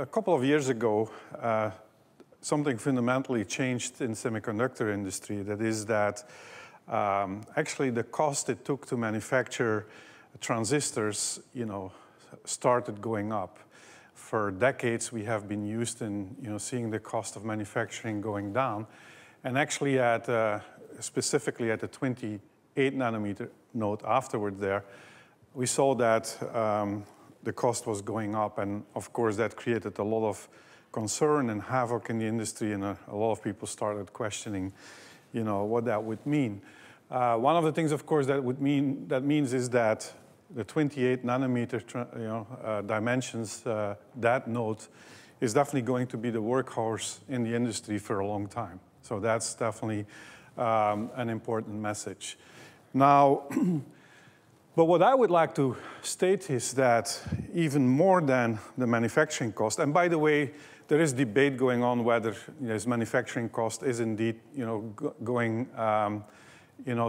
A couple of years ago, something fundamentally changed in the semiconductor industry. That is that actually the cost it took to manufacture transistors, started going up. For decades, we have been used in seeing the cost of manufacturing going down. And actually, at specifically at the 28 nanometer node afterward there, we saw that the cost was going up. And of course, that created a lot of concern and havoc in the industry. And a lot of people started questioning what that would mean. One of the things, of course, that would mean is that the 28 nanometer dimensions, that node is definitely going to be the workhorse in the industry for a long time. So that's definitely an important message. Now, but what I would like to state is that even more than the manufacturing cost, and by the way, there is debate going on whether this manufacturing cost is indeed going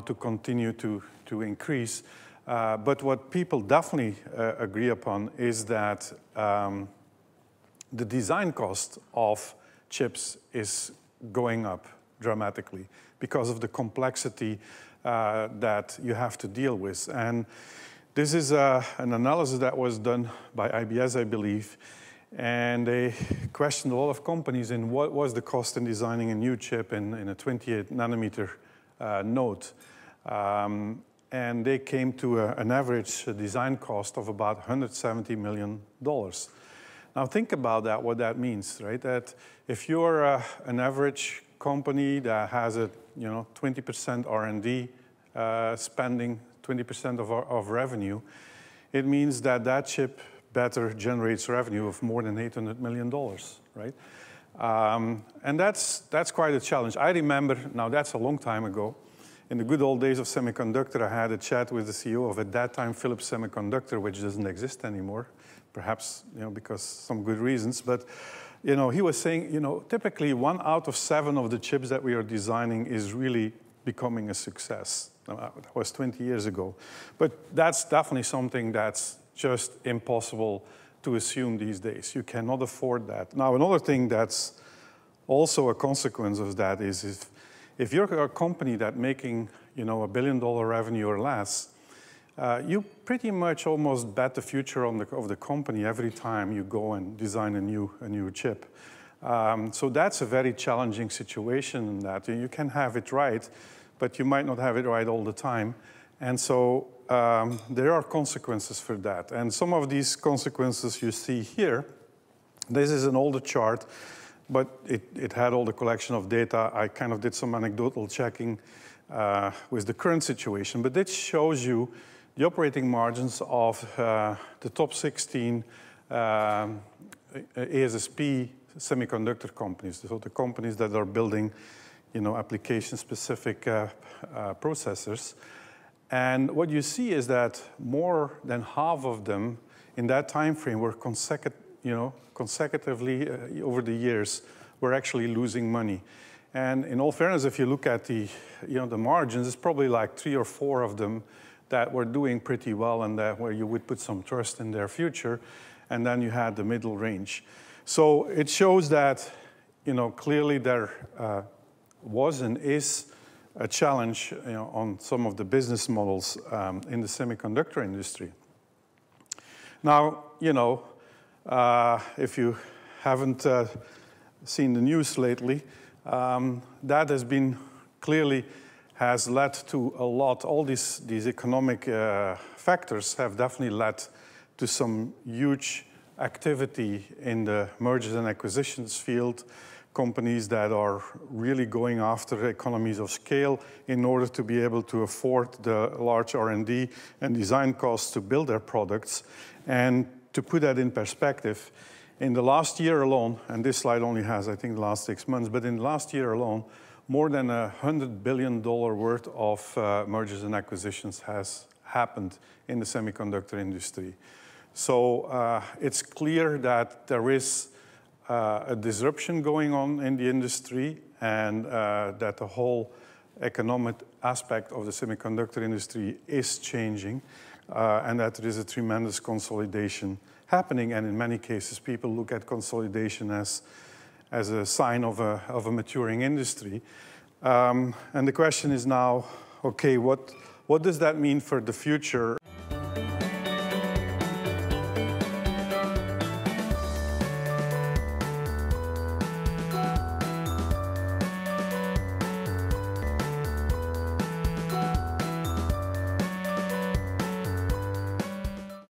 to continue to increase. But what people definitely agree upon is that the design cost of chips is going up dramatically because of the complexity that you have to deal with. And this is an analysis that was done by IBS, I believe. And they questioned a lot of companies in what was the cost in designing a new chip in a 28 nanometer node. And they came to an average design cost of about $170 million. Now think about that, what that means, right? That if you're an average company that has a 20% R&D spending, 20% of revenue, it means that that chip better generates revenue of more than $800 million, right? And that's quite a challenge. I remember, now that's a long time ago, in the good old days of semiconductor, I had a chat with the CEO of, at that time, Philips Semiconductor, which doesn't exist anymore, perhaps because some good reasons. But he was saying, typically 1 out of 7 of the chips that we are designing is really becoming a success. Now, that was 20 years ago. But that's definitely something that's just impossible to assume these days. You cannot afford that. Now, another thing that's also a consequence of that is if you're a company that's making $1 billion revenue or less, you pretty much almost bet the future on of the company every time you go and design a new chip. So that's a very challenging situation in that. You can have it right, but you might not have it right all the time. And so there are consequences for that. And some of these consequences you see here. This is an older chart, but it had all the collection of data. I kind of did some anecdotal checking with the current situation, but this shows you the operating margins of the top 16 ASSP semiconductor companies, so the companies that are building application-specific processors. And what you see is that more than half of them in that time frame were consecutive, consecutively over the years, we're actually losing money. And in all fairness, if you look at the, the margins, it's probably like 3 or 4 of them that were doing pretty well and that where you would put some trust in their future. And then you had the middle range. So it shows that, clearly there was and is a challenge on some of the business models in the semiconductor industry. Now, if you haven't seen the news lately, that has been clearly has led to a lot. All these economic factors have definitely led to some huge activity in the mergers and acquisitions field. Companies that are really going after economies of scale in order to be able to afford the large R&D and design costs to build their products. And to put that in perspective, in the last year alone, and this slide only has, I think, the last 6 months, but in the last year alone, more than $100 billion worth of mergers and acquisitions has happened in the semiconductor industry. So it's clear that there is a disruption going on in the industry and that the whole economic aspect of the semiconductor industry is changing. And that there is a tremendous consolidation happening. And in many cases, people look at consolidation as a sign of a maturing industry. And the question is now, okay, what does that mean for the future?